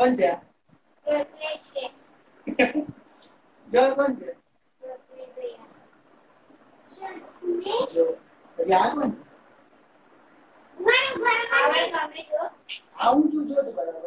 Gonja. Yo Gonja. Yo. Ya Gonja. Aún yo te para la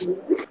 Oh my God.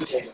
dice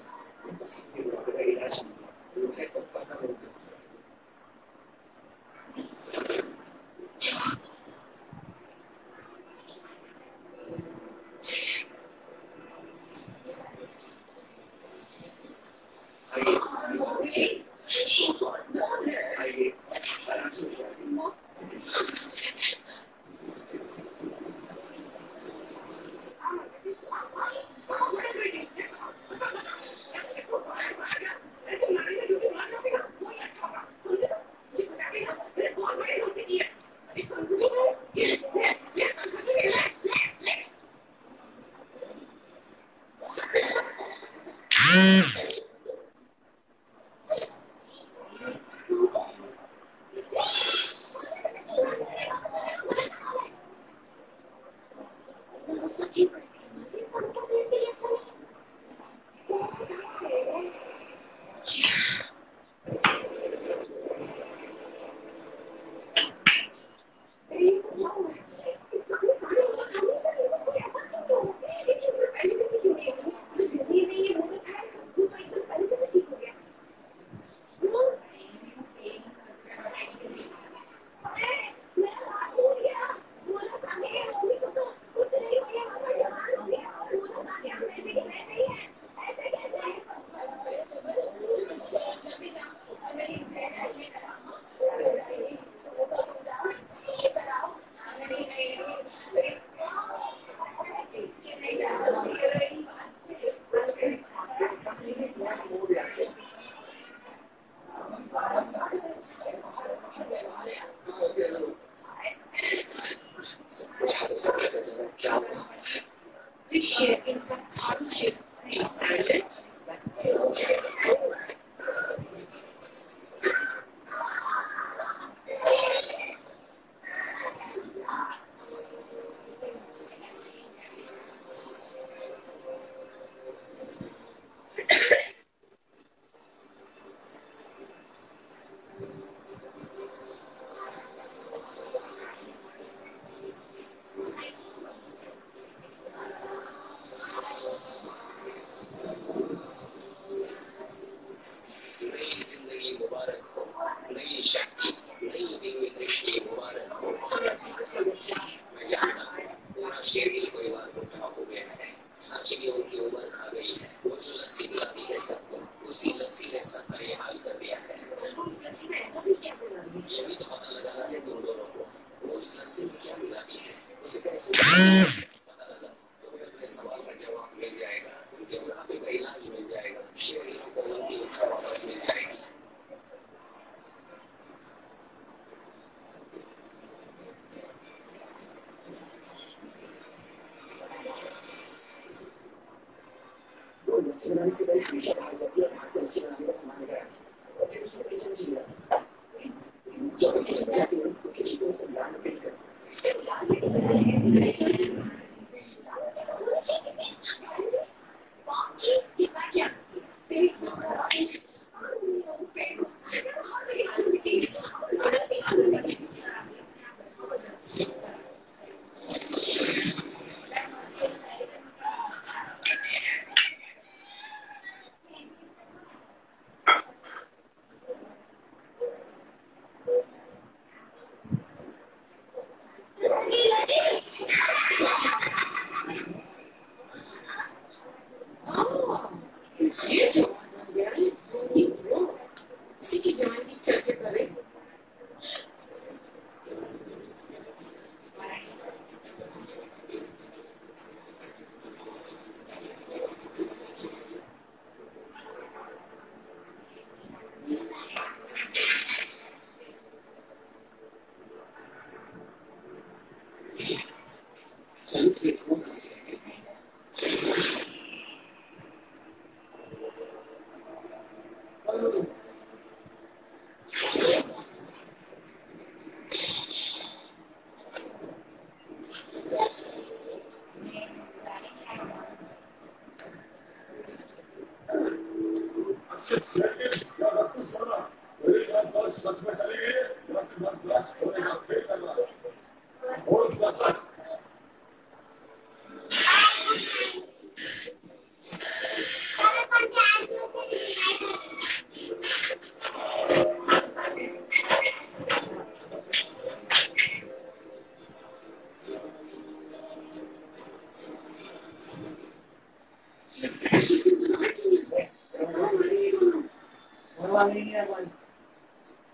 va a venir a cuenta.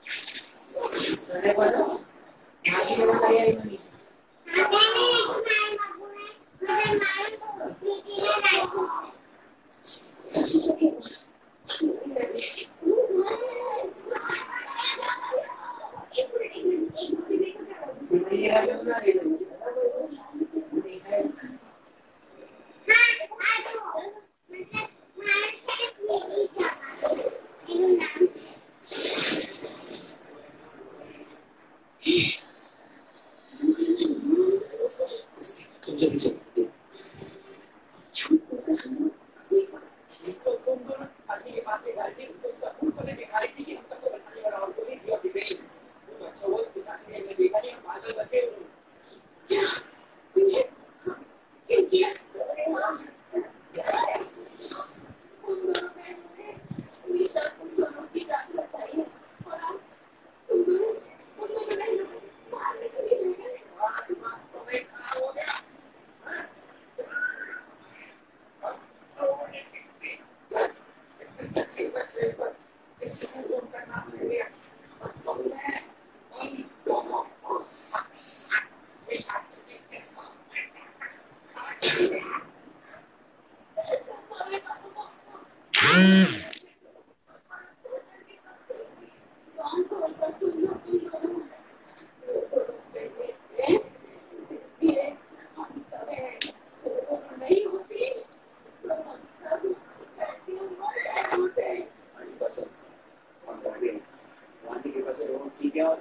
¿Estás de acuerdo? Aquí yo no estaría viendo ni. Si me llega yo una de los. It's a good girl.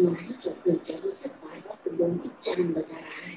Light चौपड़ी जरूर से pilot Kullu की जान बचा रहा है।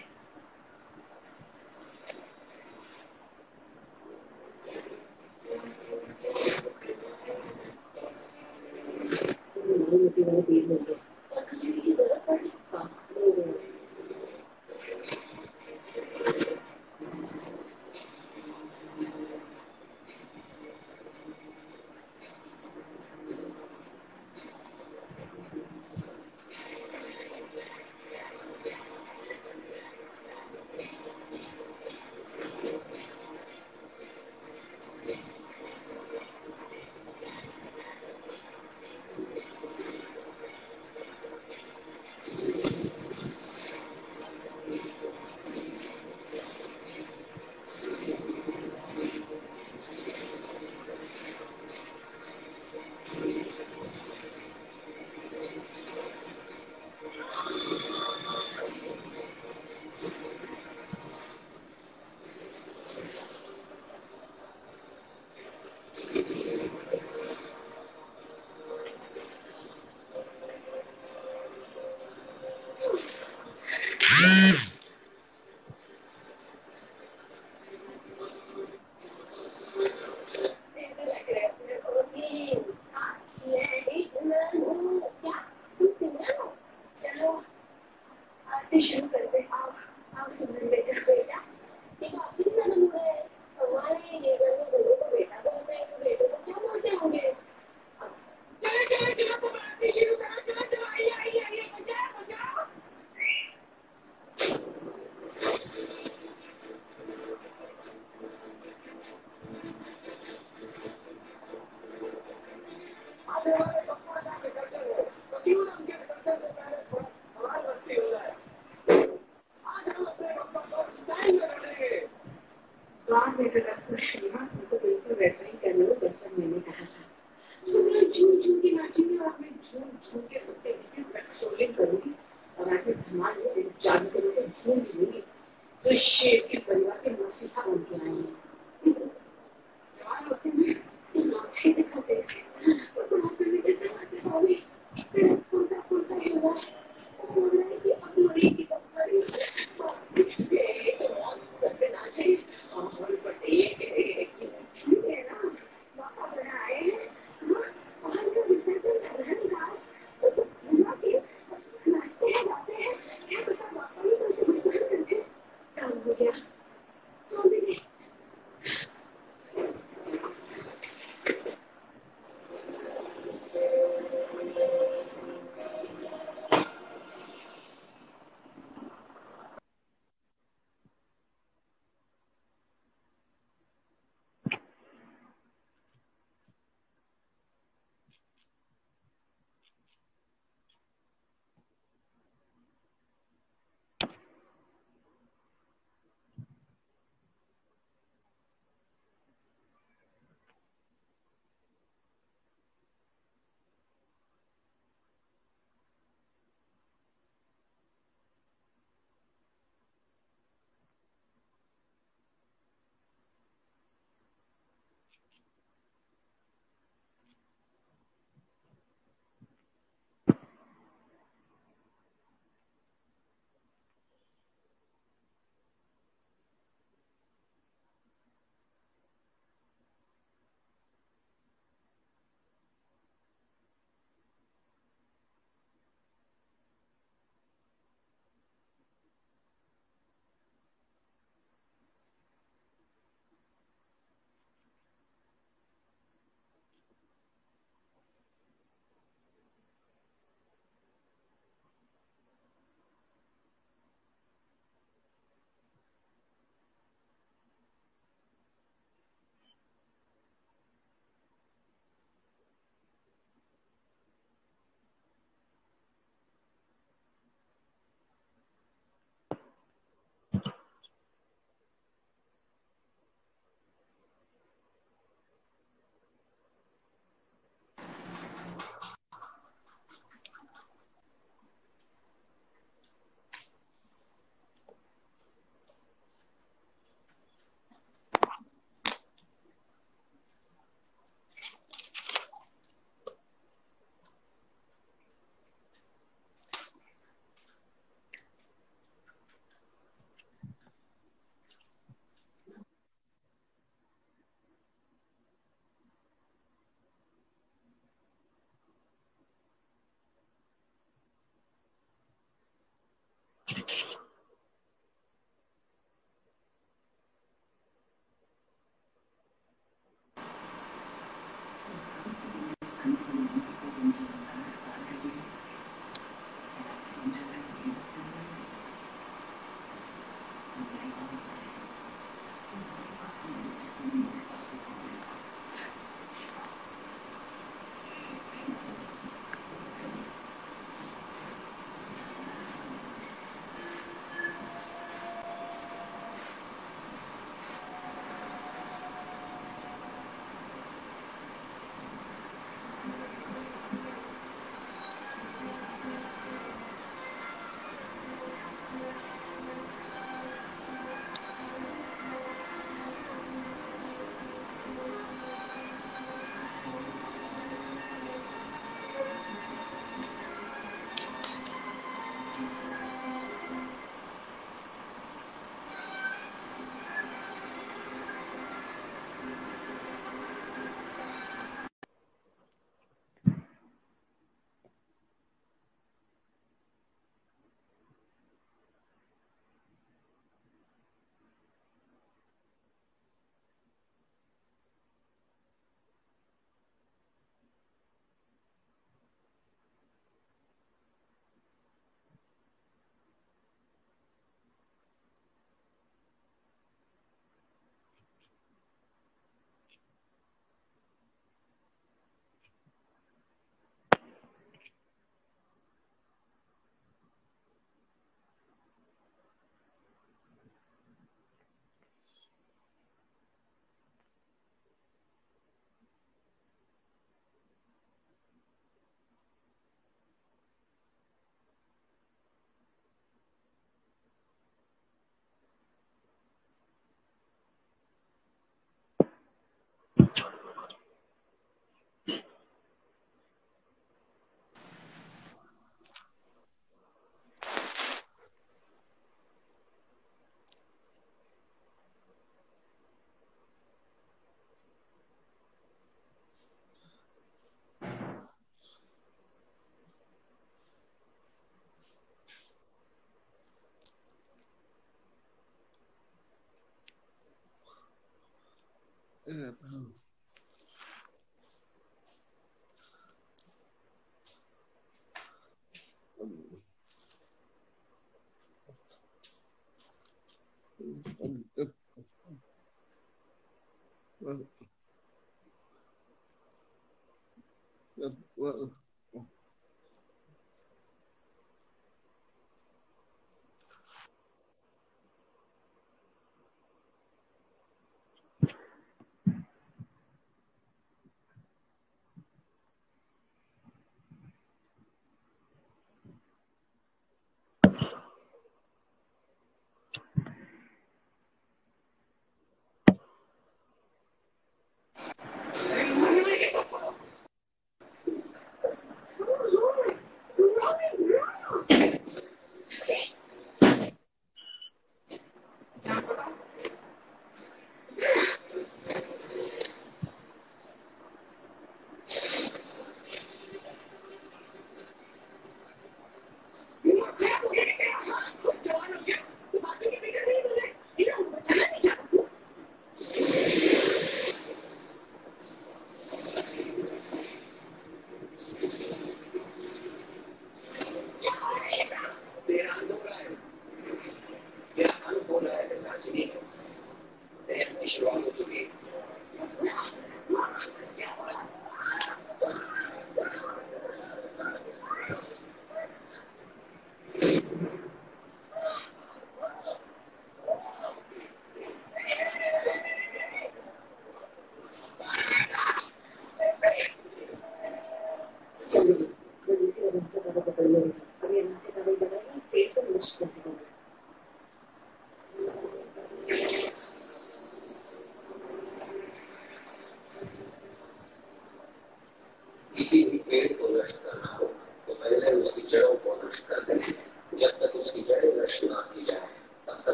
Well,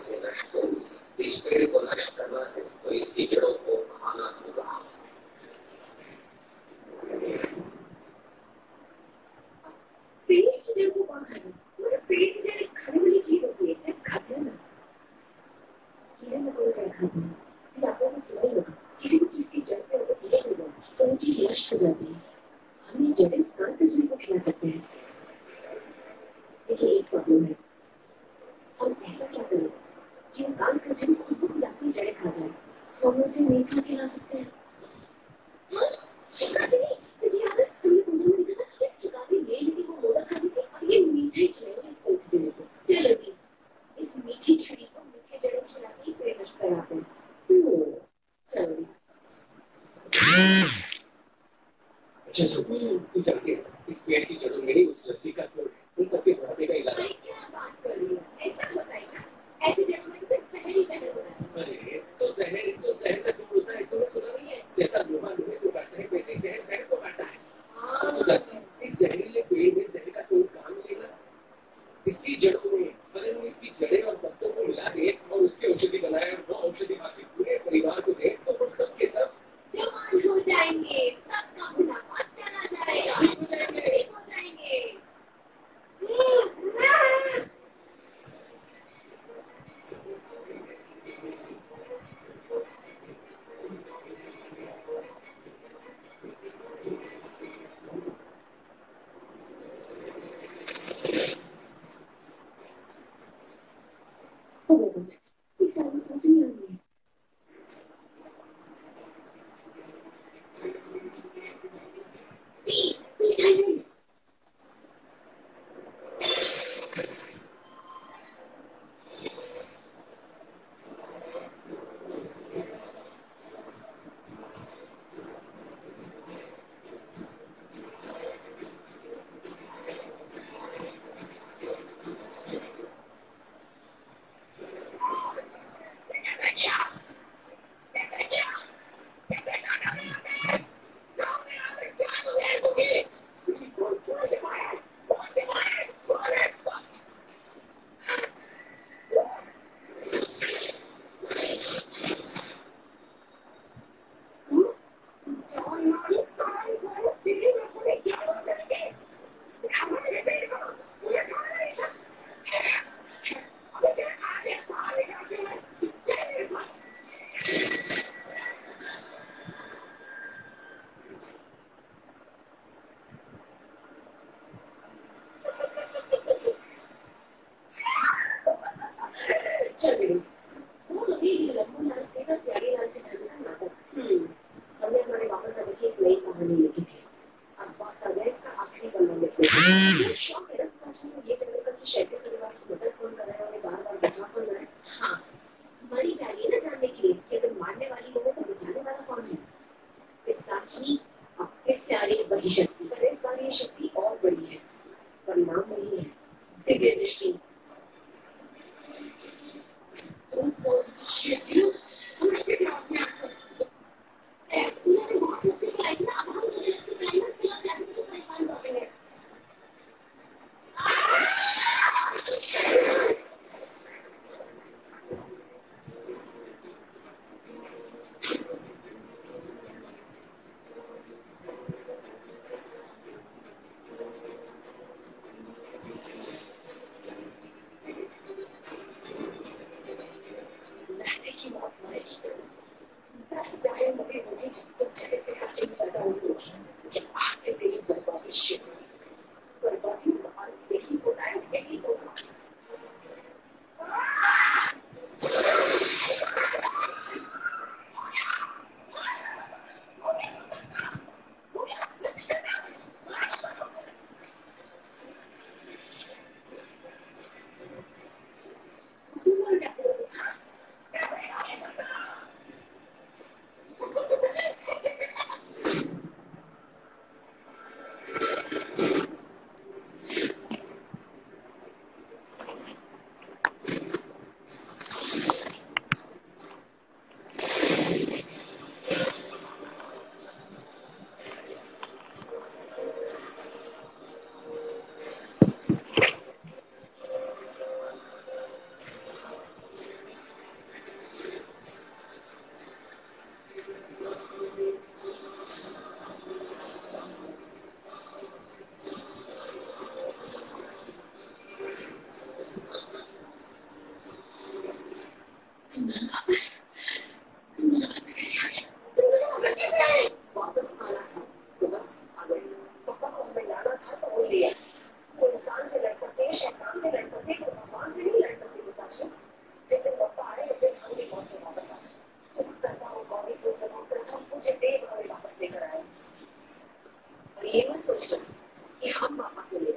से नष्ट हो, इस पेड़ को नष्ट करना है तो इसकी जड़ों को खाना होगा। पेड़ की जड़ को कौन खाएगा? पेड़ की जड़ एक खाने वाली चीज होती है, खाते हैं ना, कीड़े मकोड़े जड़ खाते हैं, फिर आपको भी सुना ही होगा किसी भी चीज की जड़ पे अगर कीड़ा लग जाए तो वो चीज नष्ट हो जाती है। हम ये जड़ें स्थान पर जड़ को खिला सकते हैं, लेकिन एक प्रॉब्लम है, हम ऐसा क्या करें कि हम काल कचरे खुद को अपनी जड़ें खा जाए, सोनों से नहीं खा खिला सकते हैं। हाँ, चिकाटी तो जी आदत हमने पूजा में देखा था, चिकाटी ले ली वो मोदा खाती थी और ये मीठे खिलाएंगे इस पेड़ की जड़ों को, चलोगी इस मीठी छुरी को मीठे जड़ों को खिला के पेड़ नष्ट कराते हैं। चलोगी अच्छा सुबह तू चल के इस पेड़ की जड़ों में ही उस रस्सी का तोड़ उनका के बढ़ाने का इलाज बात कर रही है, ऐसा बताइए ऐसे जगह में से शहर ही शहर बना है। तो शहर का जो होता है तो सुना नहीं है, जैसा लोहा लोहे को काटता है वैसे शहर शहर को काटता है। हां, इस जहरीले पेड़ में जहर का तोड़ कहां मिलेगा? इसकी जड़ों में, मतलब इसकी जड़ें और पत्तों को मिला के और उसकी औषधि बनाए और वो औषधि बाकी पूरे परिवार को दे तो वो सब के सब जवान हो जाएंगे, सबका बुढ़ापा चला जाएगा, ठीक हो जाएंगे। वापस आना था तो बस आ गई। पप्पा को मिलाना था वो लिया। कोई इंसान से लड़ सकते हैं, शैतान से लड़ सकते हैं, कोई भगवान से नहीं लड़ सकते पिताजी। जिस दिन पप्पा आए उस दिन हम भी बहुत से वापस आए। सुख करता हूँ गौरी को जब हम मुझे दे गौरी वापस लेकर आए। और ये मैं सोच रही हूँ कि हम पापा को ले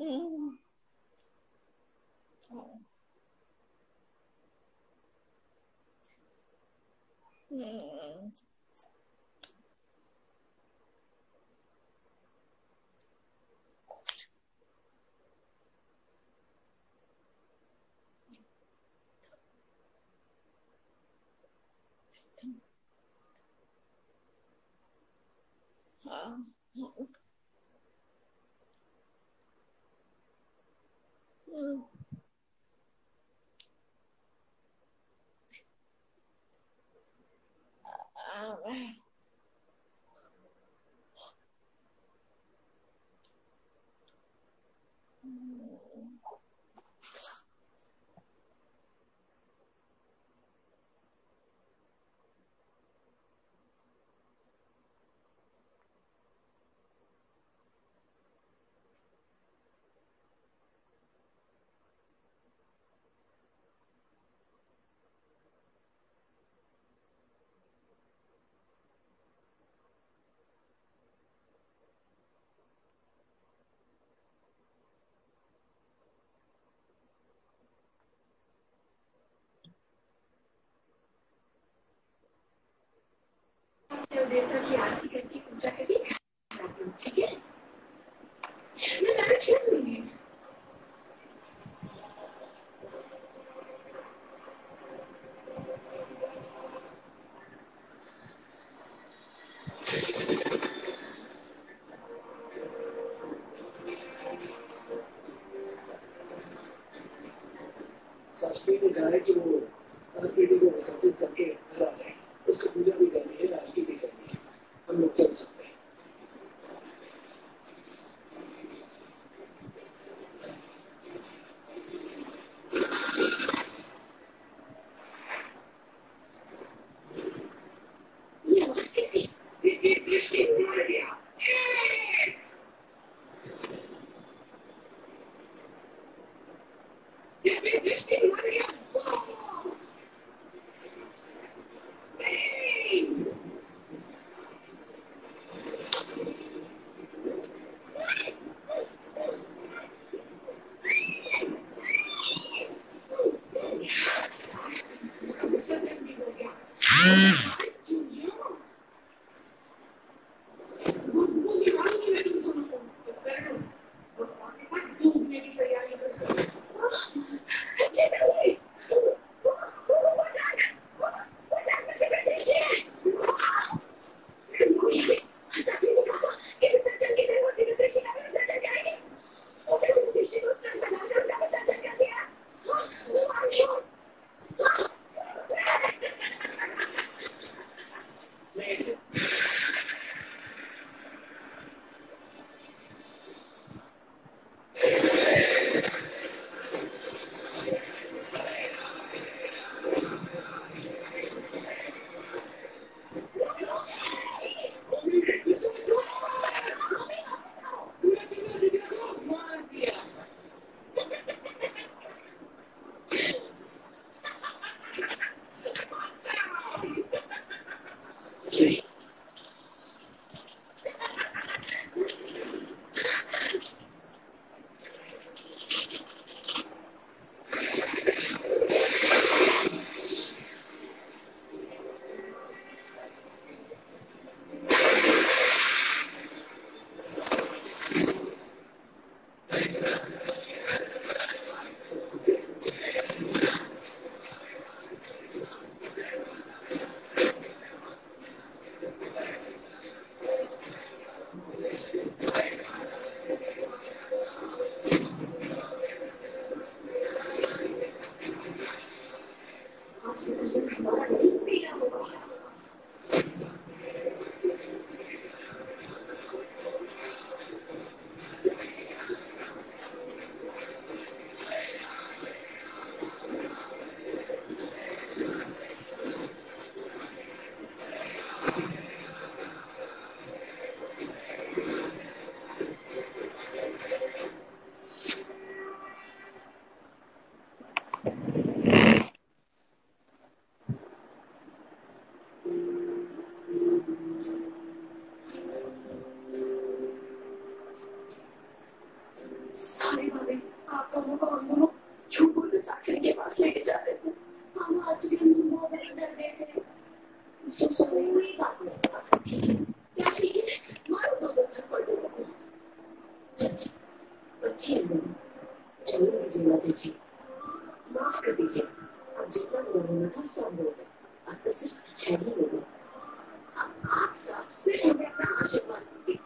शास्त्री ने कहा है कि वो हर पीढ़ी को विसर्जित करके घर आ जाए, उसकी पूजा भी करनी है, आरती भी करनी है, हम लोग चल सकते हैं। सारे वाले आप दोनों को हम दोनों झूठ बोल के साक्षी के पास लेके जा रहे थे। हम आज भी हम बहुत डर गए थे। कोई बात नहीं, आपसे ठीक है क्या? ठीक है, मारो दो थप्पड़ दो लोगों को। चाची बच्ची है मेरी, चलो जीमा चाची माफ कर दीजिए। अब जितना बोलना था सब बोल गए, अब तो सिर्फ अच्छा ही बोलो। आप सबसे हमें अपना आशीर्वाद दीजिए।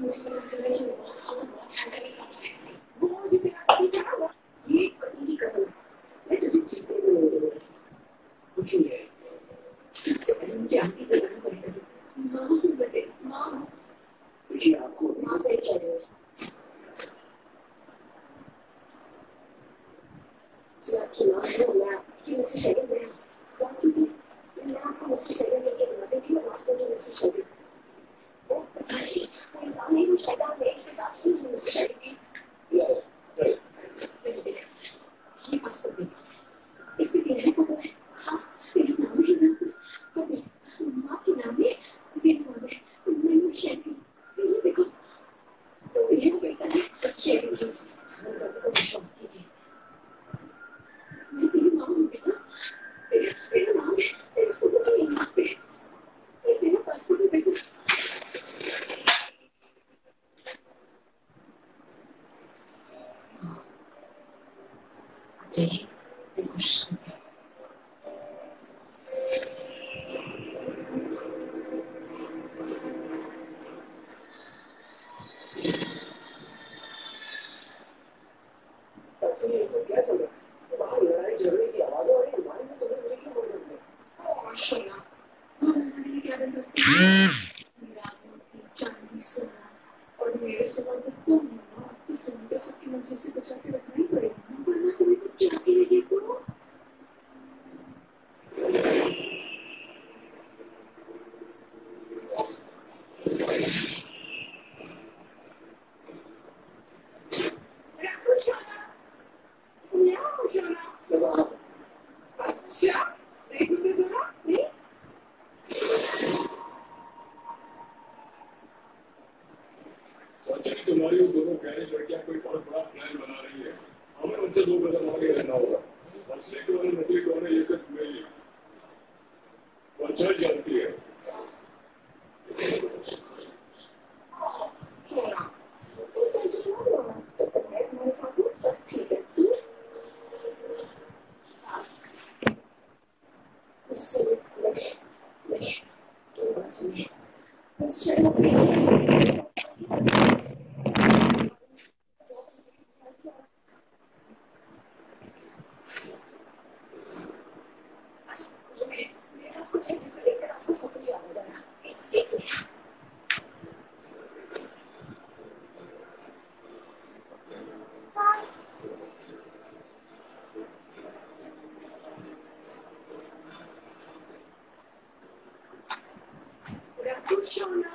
不行了。